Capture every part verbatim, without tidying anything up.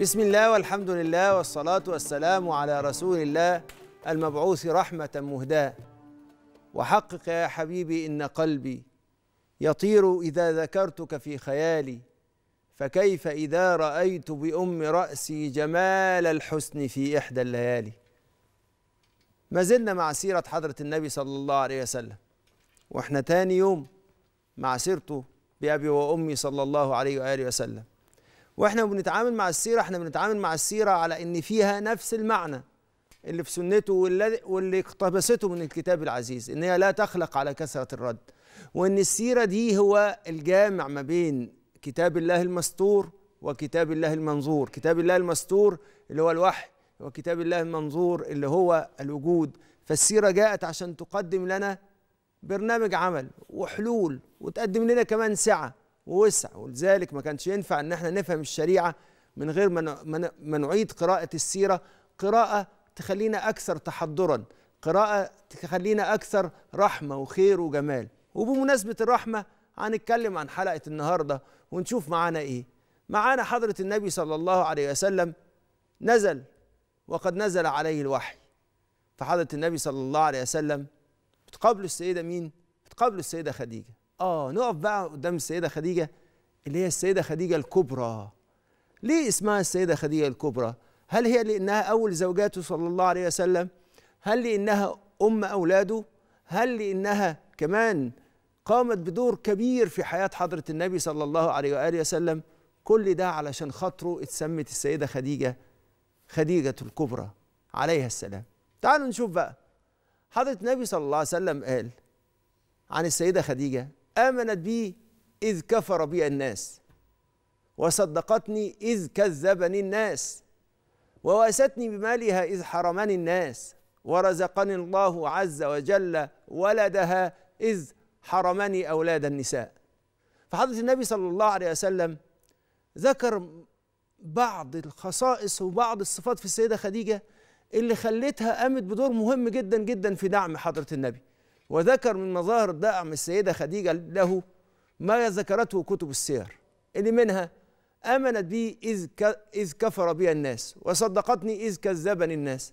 بسم الله والحمد لله والصلاة والسلام على رسول الله المبعوث رحمة مهداة. وحقق يا حبيبي إن قلبي يطير إذا ذكرتك في خيالي، فكيف إذا رأيت بأم رأسي جمال الحسن في إحدى الليالي. ما زلنا مع سيرة حضرة النبي صلى الله عليه وسلم، وإحنا تاني يوم مع سيرته بأبي وأمي صلى الله عليه وآله وسلم. وإحنا بنتعامل مع السيرة إحنا بنتعامل مع السيرة على إن فيها نفس المعنى اللي في سنته واللي اقتبسته من الكتاب العزيز، إن هي لا تخلق على كثرة الرد، وإن السيرة دي هو الجامع ما بين كتاب الله المستور وكتاب الله المنظور. كتاب الله المستور اللي هو الوحي، وكتاب الله المنظور اللي هو الوجود. فالسيرة جاءت عشان تقدم لنا برنامج عمل وحلول، وتقدم لنا كمان سعة ووسع. ولذلك ما كانش ينفع ان احنا نفهم الشريعة من غير ما نعيد قراءة السيرة، قراءة تخلينا اكثر تحضرا، قراءة تخلينا اكثر رحمة وخير وجمال. وبمناسبة الرحمة هنتكلم عن حلقة النهاردة ونشوف معانا ايه. معانا حضرة النبي صلى الله عليه وسلم نزل وقد نزل عليه الوحي. فحضرة النبي صلى الله عليه وسلم بتقابله السيدة مين؟ بتقابله السيدة خديجة. آه نقف بقى قدام السيدة خديجة اللي هي السيدة خديجة الكبرى. ليه اسمها السيدة خديجة الكبرى؟ هل هي لأنها أول زوجاته صلى الله عليه وسلم؟ هل لأنها أم أولاده؟ هل لأنها كمان قامت بدور كبير في حياة حضرة النبي صلى الله عليه وآله وسلم؟ كل ده علشان خاطره اتسمت السيدة خديجة خديجة الكبرى عليها السلام. تعالوا نشوف بقى حضرة النبي صلى الله عليه وسلم قال عن السيدة خديجة: آمنت بي إذ كفر بي الناس، وصدقتني إذ كذبني الناس، وواستني بمالها إذ حرمني الناس، ورزقني الله عز وجل ولدها إذ حرمني أولاد النساء. فحضرة النبي صلى الله عليه وسلم ذكر بعض الخصائص وبعض الصفات في السيدة خديجة اللي خلتها قامت بدور مهم جدا جدا في دعم حضرة النبي. وذكر من مظاهر دعم السيدة خديجة له ما ذكرته كتب السير، اللي منها: آمنت بي إذ إذ كفر بي الناس، وصدقتني إذ كذبني الناس.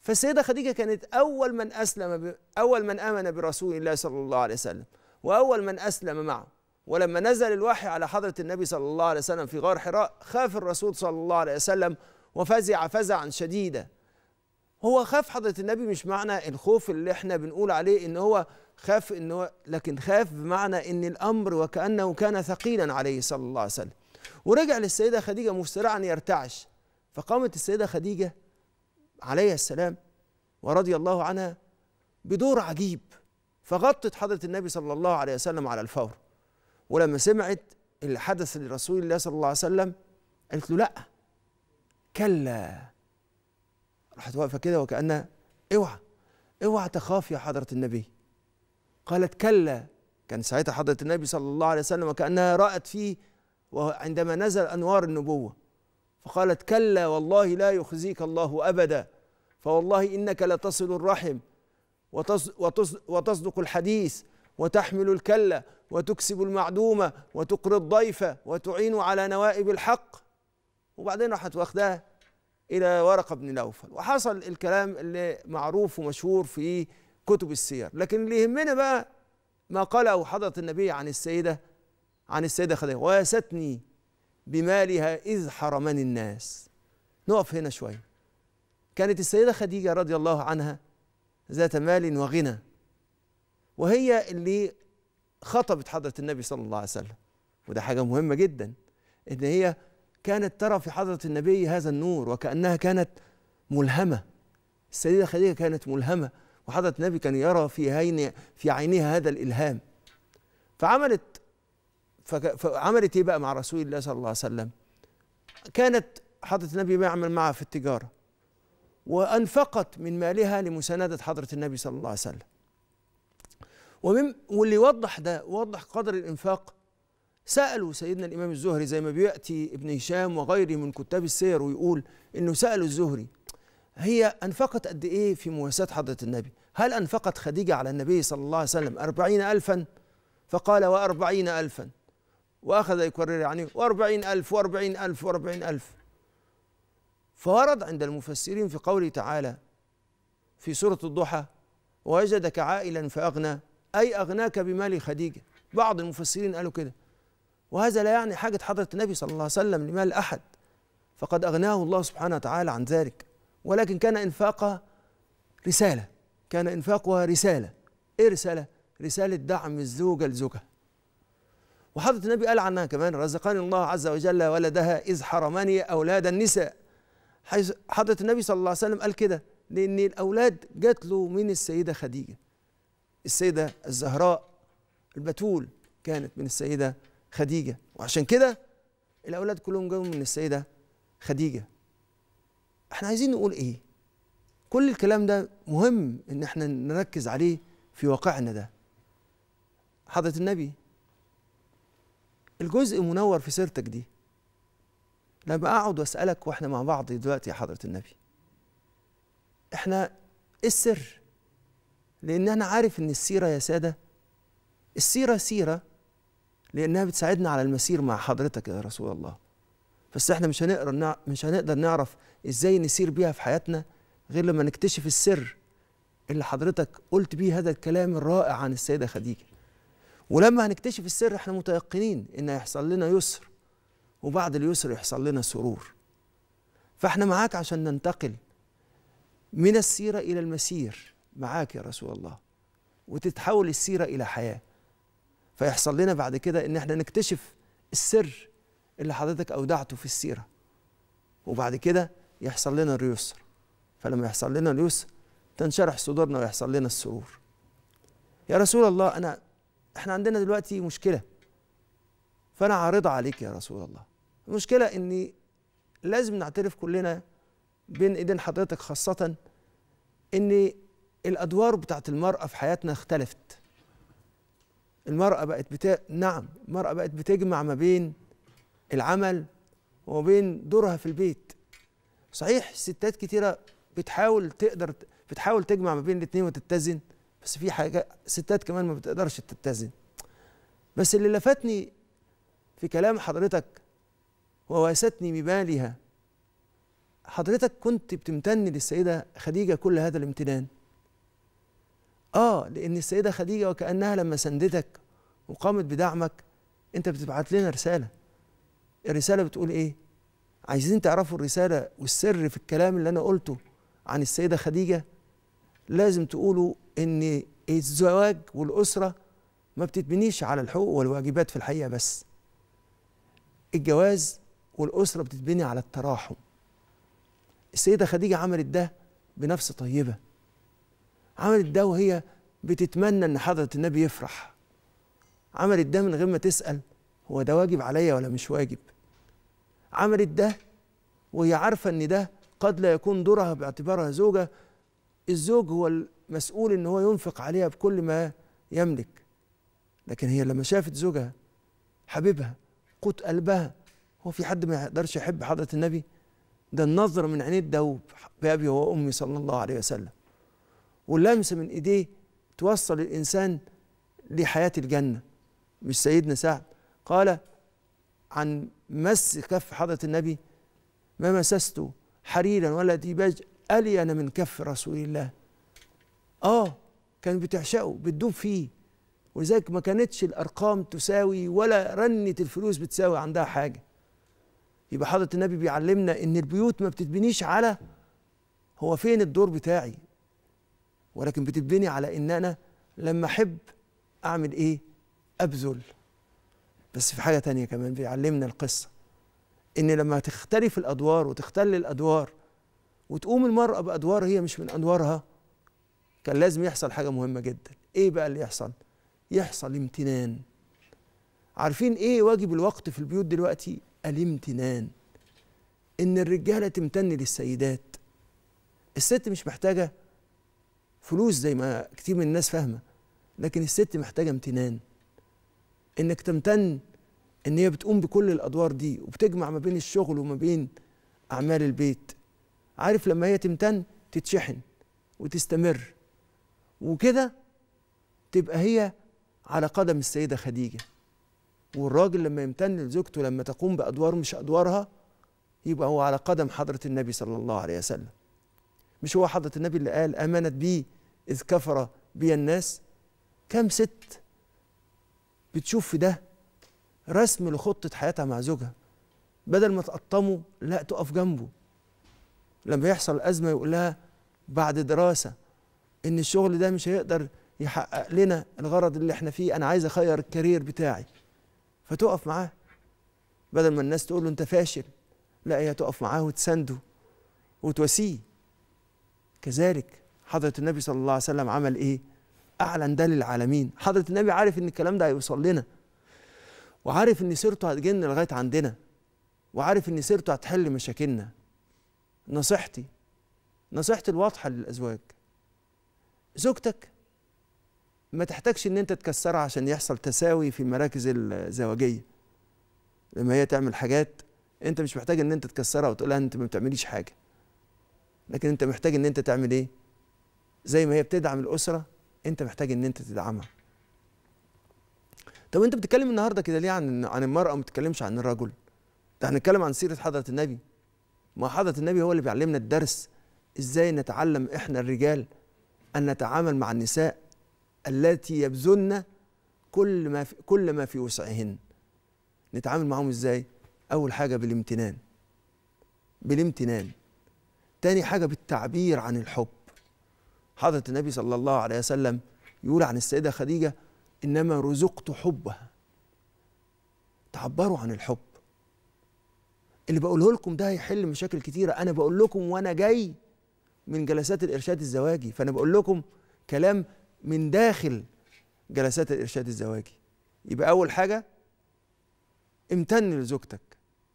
فالسيدة خديجة كانت أول من أسلم، أول من آمن برسول الله صلى الله عليه وسلم، وأول من أسلم معه. ولما نزل الوحي على حضرة النبي صلى الله عليه وسلم في غار حراء، خاف الرسول صلى الله عليه وسلم وفزع فزعا شديدا. هو خاف حضرة النبي، مش معنى الخوف اللي احنا بنقول عليه ان هو خاف ان هو، لكن خاف بمعنى ان الامر وكأنه كان ثقيلا عليه صلى الله عليه وسلم. ورجع للسيدة خديجة مسرعا يرتعش. فقامت السيدة خديجة عليها السلام ورضي الله عنها بدور عجيب، فغطت حضرة النبي صلى الله عليه وسلم على الفور. ولما سمعت اللي حدث لرسول الله صلى الله عليه وسلم قالت له: لا، كلا. راحت واقفه كده وكأنها: اوعى اوعى تخاف يا حضرة النبي. قالت: كلا. كان ساعتها حضرة النبي صلى الله عليه وسلم وكأنها رأت فيه وعندما نزل أنوار النبوة. فقالت: كلا والله لا يخزيك الله أبدا، فوالله إنك لتصل الرحم وتصدق الحديث وتحمل الكلة وتكسب المعدومة وتقري الضيفة وتعين على نوائب الحق. وبعدين راحت واخدها إلى ورقة بن نوفل، وحصل الكلام اللي معروف ومشهور في كتب السير. لكن اللي يهمنا بقى ما قاله حضرة النبي عن السيدة عن السيدة خديجة: وواستني بمالها إذ حرمني الناس. نقف هنا شوية. كانت السيدة خديجة رضي الله عنها ذات مال وغنى، وهي اللي خطبت حضرة النبي صلى الله عليه وسلم. وده حاجة مهمة جدا، إن هي كانت ترى في حضرة النبي هذا النور وكأنها كانت ملهمة. السيدة خديجة كانت ملهمة، وحضرة النبي كان يرى في عين في عينها هذا الإلهام. فعملت فعملت ايه بقى مع رسول الله صلى الله عليه وسلم؟ كانت حضرة النبي بيعمل معها في التجارة، وأنفقت من مالها لمساندة حضرة النبي صلى الله عليه وسلم. ومن واللي وضح ده وضح قدر الإنفاق، سألوا سيدنا الإمام الزهري زي ما بيأتي ابن هشام وغيره من كتاب السير ويقول إنه سألوا الزهري: هي أنفقت قد إيه في مواساة حضرة النبي؟ هل أنفقت خديجة على النبي صلى الله عليه وسلم أربعين ألفا؟ فقال: وأربعين ألفا. وأخذ يكرر يعني: وأربعين ألف وأربعين ألف وأربعين ألف. فورد عند المفسرين في قوله تعالى في سورة الضحى ووجدك عائلا فأغنى، أي أغناك بمال خديجة. بعض المفسرين قالوا كده، وهذا لا يعني حاجة حضرة النبي صلى الله عليه وسلم لمال أحد، فقد أغناه الله سبحانه وتعالى عن ذلك، ولكن كان إنفاقها رسالة، كان إنفاقها رسالة. إيه رسالة؟ رسالة دعم الزوجة لزوجها. وحضرة النبي قال عنها كمان رزقني الله عز وجل ولدها إذ حرمني أولاد النساء، حيث حضرة النبي صلى الله عليه وسلم قال كده لأن الأولاد جات له من السيدة خديجة، السيدة الزهراء البتول كانت من السيدة خديجة، وعشان كده الأولاد كلهم جاوا من السيدة خديجة. احنا عايزين نقول ايه؟ كل الكلام ده مهم ان احنا نركز عليه في واقعنا ده. حضرة النبي الجزء منور في سيرتك دي، لما اقعد واسألك واحنا مع بعض دلوقتي يا حضرة النبي، احنا ايه السر؟ لان انا عارف ان السيرة يا سادة، السيرة سيرة لانها بتساعدنا على المسير مع حضرتك يا رسول الله، بس احنا مش هنقدر مش هنقدر نعرف ازاي نسير بيها في حياتنا غير لما نكتشف السر اللي حضرتك قلت بيه هذا الكلام الرائع عن السيدة خديجة. ولما هنكتشف السر احنا متيقنين ان هيحصل لنا يسر، وبعد اليسر يحصل لنا سرور. فاحنا معاك عشان ننتقل من السيرة الى المسير معاك يا رسول الله، وتتحول السيرة الى حياة، فيحصل لنا بعد كده ان احنا نكتشف السر اللي حضرتك اودعته في السيرة، وبعد كده يحصل لنا اليسر، فلما يحصل لنا اليسر تنشرح صدورنا ويحصل لنا السرور. يا رسول الله انا احنا عندنا دلوقتي مشكلة، فانا عارضها عليك يا رسول الله. المشكلة اني لازم نعترف كلنا بين ايدين حضرتك خاصة ان الادوار بتاعت المرأة في حياتنا اختلفت. المرأة بقت بتا... نعم المرأة بقت بتجمع ما بين العمل وما بين دورها في البيت. صحيح ستات كتيرة بتحاول تقدر بتحاول تجمع ما بين الاثنين وتتزن، بس في حاجة ستات كمان ما بتقدرش تتزن. بس اللي لفتني في كلام حضرتك وواستني بمالها، حضرتك كنت بتمتن للسيدة خديجة كل هذا الامتنان. آه لأن السيدة خديجة وكأنها لما سندتك وقامت بدعمك، أنت بتبعت لنا رسالة. الرسالة بتقول إيه؟ عايزين تعرفوا الرسالة والسر في الكلام اللي أنا قلته عن السيدة خديجة؟ لازم تقولوا إن الزواج والأسرة ما بتتبنيش على الحقوق والواجبات في الحقيقة بس. الجواز والأسرة بتتبني على التراحم. السيدة خديجة عملت ده بنفس طيبة، عملت ده وهي بتتمنى ان حضرة النبي يفرح، عملت ده من غير ما تسأل هو ده واجب عليا ولا مش واجب، عملت ده وهي عارفة ان ده قد لا يكون دورها باعتبارها زوجة، الزوج هو المسؤول ان هو ينفق عليها بكل ما يملك، لكن هي لما شافت زوجها حبيبها قوت قلبها، هو في حد ما يقدرش يحب حضرة النبي؟ ده النظر من عينيه الدوب بأبي وأمي صلى الله عليه وسلم، واللمسة من إيديه توصل الإنسان لحياة الجنة. مش سيدنا سعد قال عن مس كف حضرة النبي ما مسست حريرا ولا ديباج ألين من كف رسول الله. آه كان بتعشقه بتدوب فيه، ولذلك ما كانتش الأرقام تساوي ولا رنة الفلوس بتساوي عندها حاجة. يبقى حضرة النبي بيعلمنا إن البيوت ما بتتبنيش على هو فين الدور بتاعي، ولكن بتبني على ان انا لما احب اعمل ايه؟ ابذل. بس في حاجه تانية كمان بيعلمنا القصه، ان لما تختلف الادوار وتختل الادوار وتقوم المراه بادوار هي مش من ادوارها، كان لازم يحصل حاجه مهمه جدا. ايه بقى اللي يحصل؟ يحصل امتنان. عارفين ايه واجب الوقت في البيوت دلوقتي؟ الامتنان، ان الرجاله تمتن للسيدات. الست مش محتاجه فلوس زي ما كتير من الناس فاهمه، لكن الست محتاجه امتنان، انك تمتن ان هي بتقوم بكل الادوار دي وبتجمع ما بين الشغل وما بين اعمال البيت. عارف لما هي تمتن تتشحن وتستمر، وكده تبقى هي على قدم السيده خديجه. والراجل لما يمتن لزوجته لما تقوم بادوار مش ادوارها، يبقى هو على قدم حضرة النبي صلى الله عليه وسلم. مش هو حضرة النبي اللي قال امنت بي اذ كفر بي الناس؟ كم ست بتشوف في ده رسم لخطة حياتها مع زوجها، بدل ما تقطمه لا تقف جنبه. لما يحصل أزمة يقول لها بعد دراسة إن الشغل ده مش هيقدر يحقق لنا الغرض اللي احنا فيه، أنا عايز أخير الكارير بتاعي، فتقف معاه. بدل ما الناس تقول له أنت فاشل، لا هي تقف معاه وتسنده وتواسيه. كذلك حضرة النبي صلى الله عليه وسلم عمل إيه؟ أعلن ده للعالمين. حضرة النبي عارف إن الكلام ده هيوصل لنا، وعارف إن سيرته هتجن لغاية عندنا، وعارف إن سيرته هتحل مشاكلنا. نصيحتي نصيحتي الواضحة للأزواج، زوجتك ما تحتاجش إن أنت تكسرها عشان يحصل تساوي في المراكز الزواجية. لما هي تعمل حاجات أنت مش محتاج إن أنت تكسرها وتقول لها أنت ما بتعمليش حاجة، لكن أنت محتاج إن أنت تعمل إيه؟ زي ما هي بتدعم الأسرة أنت محتاج إن أنت تدعمها. طب أنت بتتكلم النهارده كده ليه عن عن المرأة وما بتتكلمش عن الرجل؟ ده هنتكلم عن سيرة حضرة النبي. ما حضرة النبي هو اللي بيعلمنا الدرس ازاي نتعلم احنا الرجال ان نتعامل مع النساء التي يبذلن كل ما في كل ما في وسعهن. نتعامل معاهم ازاي؟ اول حاجة بالامتنان، بالامتنان. تاني حاجة بالتعبير عن الحب. حضرة النبي صلى الله عليه وسلم يقول عن السيدة خديجة انما رزقت حبها. تعبروا عن الحب. اللي بقوله لكم ده هيحل مشاكل كتيرة. أنا بقول لكم وأنا جاي من جلسات الإرشاد الزواجي، فأنا بقول لكم كلام من داخل جلسات الإرشاد الزواجي. يبقى أول حاجة امتن لزوجتك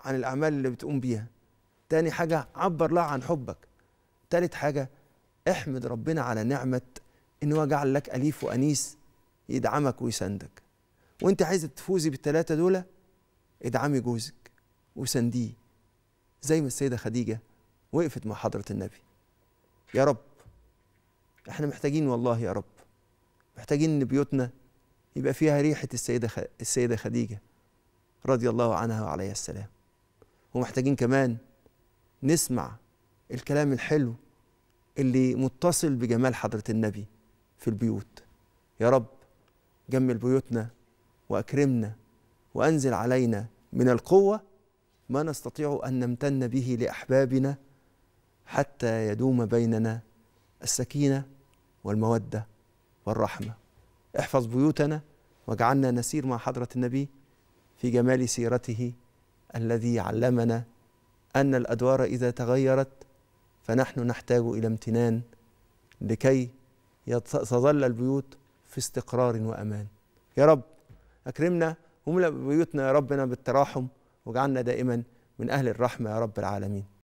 عن الأعمال اللي بتقوم بيها، تاني حاجة عبر لها عن حبك، تالت حاجة احمد ربنا على نعمة إن هو جعل لك أليف وأنيس يدعمك ويساندك. وأنت عايزة تفوزي بالتلاتة دول، ادعمي جوزك وسانديه زي ما السيدة خديجة وقفت مع حضرة النبي. يا رب احنا محتاجين، والله يا رب محتاجين ان بيوتنا يبقى فيها ريحة السيدة خ... السيدة خديجة رضي الله عنها وعليها السلام. ومحتاجين كمان نسمع الكلام الحلو اللي متصل بجمال حضرة النبي في البيوت. يا رب جمل بيوتنا وأكرمنا وأنزل علينا من القوة ما نستطيع أن نمتن به لأحبابنا حتى يدوم بيننا السكينة والمودة والرحمة. احفظ بيوتنا واجعلنا نسير مع حضرة النبي في جمال سيرته الذي علمنا أن الأدوار إذا تغيرت فنحن نحتاج إلى امتنان لكي تظل البيوت في استقرار وأمان. يا رب أكرمنا وملأ بيوتنا يا ربنا بالتراحم، واجعلنا دائما من أهل الرحمة يا رب العالمين.